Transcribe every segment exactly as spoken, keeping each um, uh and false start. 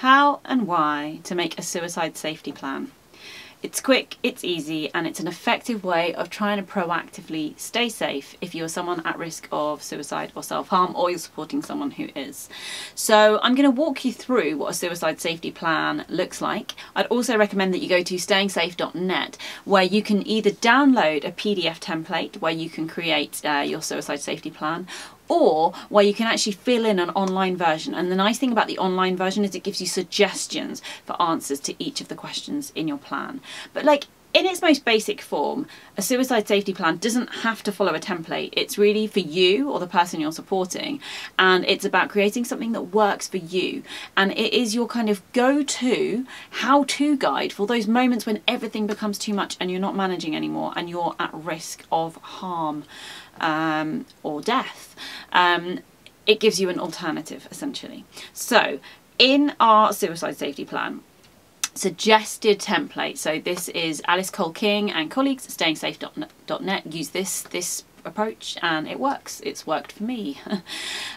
How and why to make a suicide safety plan. It's quick, it's easy, and it's an effective way of trying to proactively stay safe if you're someone at risk of suicide or self-harm, or you're supporting someone who is. So I'm going to walk you through what a suicide safety plan looks like. I'd also recommend that you go to staying safe dot net, where you can either download a P D F template where you can create uh, your suicide safety plan, or where you can actually fill in an online version. And the nice thing about the online version is it gives you suggestions for answers to each of the questions in your plan. But like in its most basic form, a suicide safety plan doesn't have to follow a template. It's really for you or the person you're supporting, and it's about creating something that works for you, and it is your kind of go-to how-to guide for those moments when everything becomes too much and you're not managing anymore and you're at risk of harm um, or death. Um, it gives you an alternative, essentially. So in our suicide safety plan, suggested template. So this is Alice Cole King and colleagues at staying safe dot net. Use this this approach and it works. It's worked for me.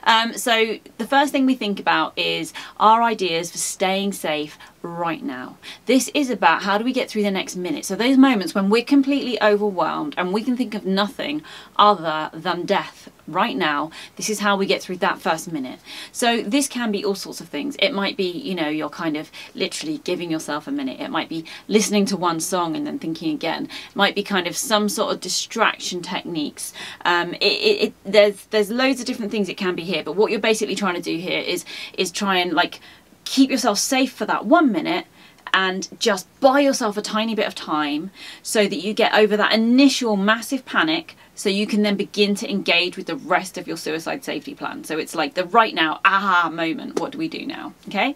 um, so the first thing we think about is our ideas for staying safe right now. This is about how do we get through the next minute. So those moments when we're completely overwhelmed and we can think of nothing other than death right now, this is how we get through that first minute. So this can be all sorts of things. It might be, you know, you're kind of literally giving yourself a minute. It might be listening to one song and then thinking again. It might be kind of some sort of distraction techniques. Um, it, it, it, there's, there's loads of different things it can be here, but what you're basically trying to do here is, is try and like keep yourself safe for that one minute and just buy yourself a tiny bit of time so that you get over that initial massive panic, so you can then begin to engage with the rest of your suicide safety plan. So it's like the right now, aha moment, what do we do now, okay?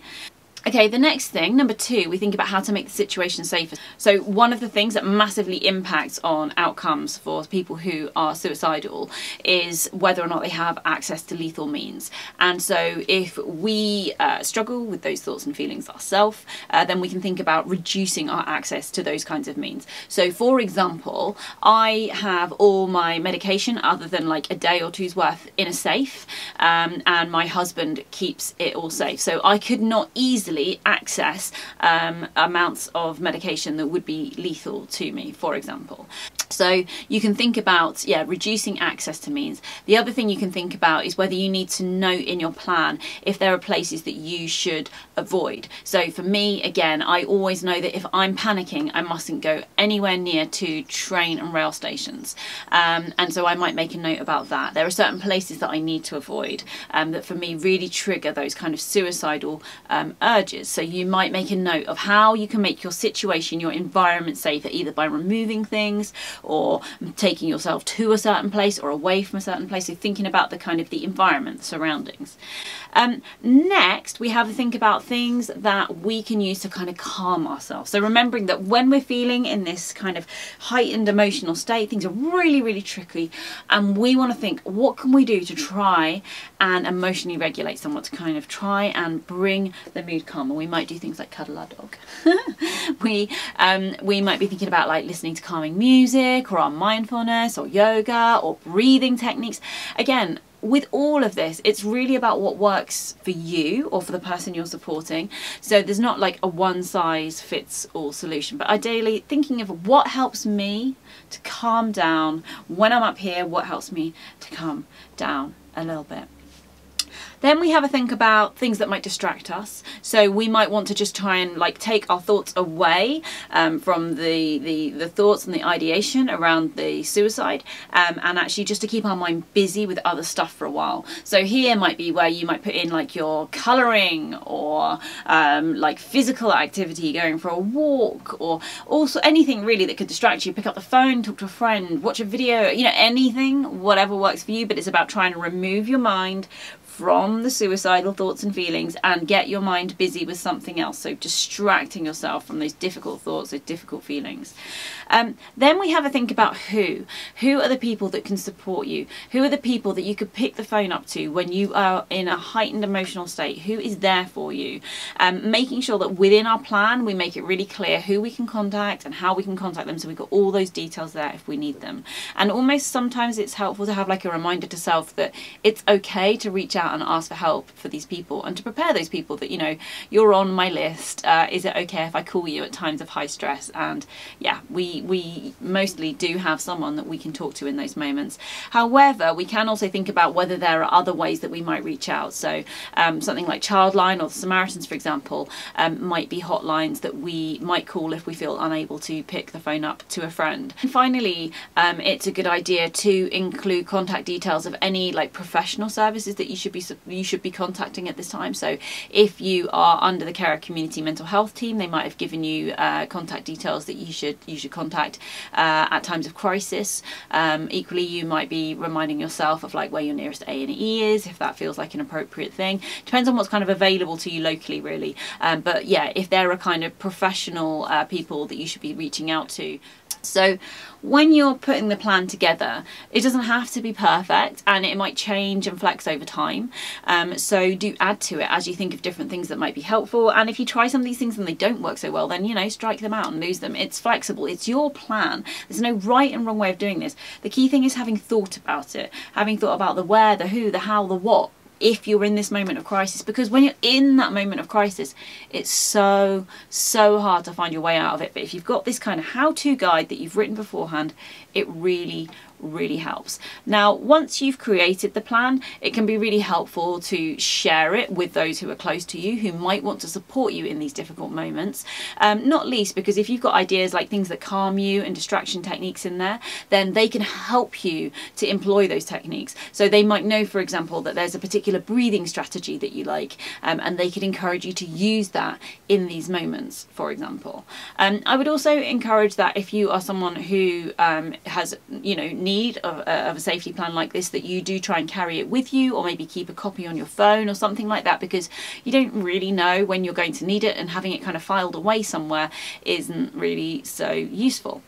Okay, the next thing, number two, we think about how to make the situation safer. So one of the things that massively impacts on outcomes for people who are suicidal is whether or not they have access to lethal means. And so if we uh, struggle with those thoughts and feelings ourselves, uh, then we can think about reducing our access to those kinds of means. So for example, I have all my medication other than like a day or two's worth in a safe, um, and my husband keeps it all safe. So I could not easily access um, amounts of medication that would be lethal to me, for example. So you can think about, yeah, reducing access to means. The other thing you can think about is whether you need to note in your plan if there are places that you should avoid. So for me, again, I always know that if I'm panicking, I mustn't go anywhere near to train and rail stations. Um, and so I might make a note about that. There are certain places that I need to avoid um, that for me really trigger those kind of suicidal um, urges. So you might make a note of how you can make your situation, your environment safer, either by removing things or taking yourself to a certain place or away from a certain place. So thinking about the kind of the environment, the surroundings. Um, next, we have to think about things that we can use to kind of calm ourselves. So remembering that when we're feeling in this kind of heightened emotional state, things are really, really tricky. And we want to think, what can we do to try and emotionally regulate someone, to kind of try and bring the mood calmer? We might do things like cuddle our dog. we, um, we might be thinking about like listening to calming music, or our mindfulness or yoga or breathing techniques. Again, with all of this, it's really about what works for you or for the person you're supporting. So there's not like a one size fits all solution, but ideally thinking of what helps me to calm down when I'm up here, what helps me to calm down a little bit. Then we have a think about things that might distract us. So we might want to just try and like take our thoughts away um, from the, the, the thoughts and the ideation around the suicide, um, and actually just to keep our mind busy with other stuff for a while. So here might be where you might put in like your colouring or um, like physical activity, going for a walk, or also anything really that could distract you. Pick up the phone, talk to a friend, watch a video, you know, anything, whatever works for you. But it's about trying to remove your mind from the suicidal thoughts and feelings and get your mind busy with something else. So distracting yourself from those difficult thoughts, those difficult feelings. Um, then we have a think about who. Who are the people that can support you? Who are the people that you could pick the phone up to when you are in a heightened emotional state? Who is there for you? Um, making sure that within our plan, we make it really clear who we can contact and how we can contact them. So we've got all those details there if we need them. And almost sometimes it's helpful to have like a reminder to self that it's okay to reach out out and ask for help for these people, and to prepare those people that, you know, you're on my list, uh, is it okay if I call you at times of high stress? And yeah, we we mostly do have someone that we can talk to in those moments. However, we can also think about whether there are other ways that we might reach out. So um, something like Childline or the Samaritans, for example, um, might be hotlines that we might call if we feel unable to pick the phone up to a friend. And finally, um, it's a good idea to include contact details of any like professional services that you should be you should be contacting at this time. So if you are under the care of community mental health team, they might have given you uh, contact details that you should you should contact uh, at times of crisis. Um, equally, you might be reminding yourself of like where your nearest A and E is, if that feels like an appropriate thing. Depends on what's kind of available to you locally, really. Um, but yeah, if there are kind of professional uh, people that you should be reaching out to. So when you're putting the plan together, it doesn't have to be perfect, and it might change and flex over time. Um, so do add to it as you think of different things that might be helpful. And if you try some of these things and they don't work so well, then, you know, strike them out and lose them. It's flexible. It's your plan. There's no right and wrong way of doing this. The key thing is having thought about it, having thought about the where, the who, the how, the what, if you're in this moment of crisis. Because when you're in that moment of crisis, it's so, so hard to find your way out of it. But if you've got this kind of how-to guide that you've written beforehand, it really, really helps. Now, once you've created the plan, it can be really helpful to share it with those who are close to you, who might want to support you in these difficult moments. Um, not least because if you've got ideas like things that calm you and distraction techniques in there, then they can help you to employ those techniques. So they might know, for example, that there's a particular breathing strategy that you like, um, and they could encourage you to use that in these moments, for example. Um, I would also encourage that if you are someone who um, has, you know, needs Need of, uh, of a safety plan like this, that you do try and carry it with you, or maybe keep a copy on your phone or something like that, because you don't really know when you're going to need it, and having it kind of filed away somewhere isn't really so useful.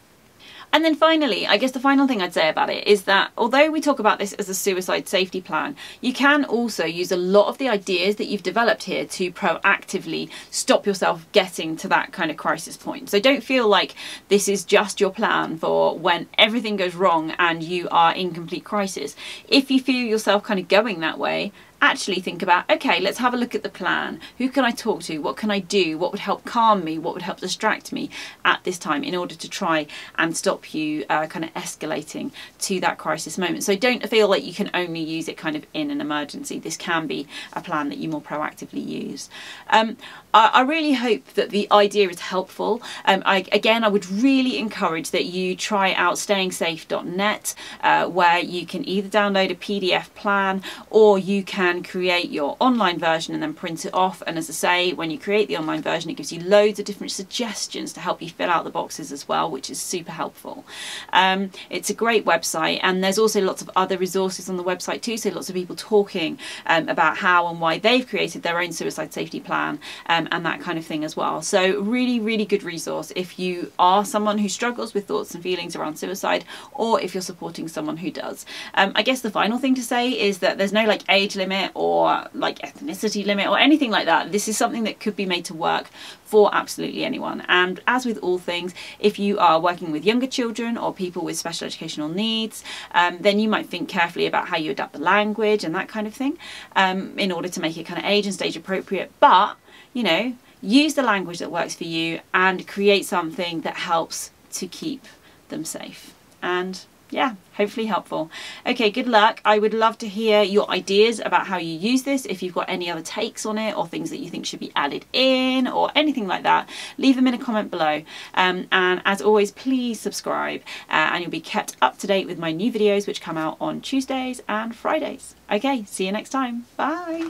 And then finally, I guess the final thing I'd say about it is that although we talk about this as a suicide safety plan, you can also use a lot of the ideas that you've developed here to proactively stop yourself getting to that kind of crisis point. So don't feel like this is just your plan for when everything goes wrong and you are in complete crisis. If you feel yourself kind of going that way, actually think about, okay, let's have a look at the plan. Who can I talk to? What can I do? What would help calm me? What would help distract me at this time, in order to try and stop you uh, kind of escalating to that crisis moment? So don't feel like you can only use it kind of in an emergency. This can be a plan that you more proactively use. Um, I, I really hope that the idea is helpful. Um, I, again, I would really encourage that you try out staying safe dot net, uh, where you can either download a P D F plan, or you can and create your online version and then print it off. And as I say, when you create the online version, it gives you loads of different suggestions to help you fill out the boxes as well, which is super helpful. Um, it's a great website, and there's also lots of other resources on the website too, so lots of people talking um, about how and why they've created their own suicide safety plan, um, and that kind of thing as well. So really, really good resource if you are someone who struggles with thoughts and feelings around suicide, or if you're supporting someone who does. Um, I guess the final thing to say is that there's no like age limit or like ethnicity limit or anything like that. This is something that could be made to work for absolutely anyone. And as with all things, if you are working with younger children or people with special educational needs, um, then you might think carefully about how you adapt the language and that kind of thing, um, in order to make it kind of age and stage appropriate. But, you know, use the language that works for you and create something that helps to keep them safe. And yeah, hopefully helpful. Okay, good luck. I would love to hear your ideas about how you use this. If you've got any other takes on it, or things that you think should be added in, or anything like that, leave them in a comment below. Um, and as always, please subscribe uh, and you'll be kept up to date with my new videos, which come out on Tuesdays and Fridays. Okay, see you next time. Bye.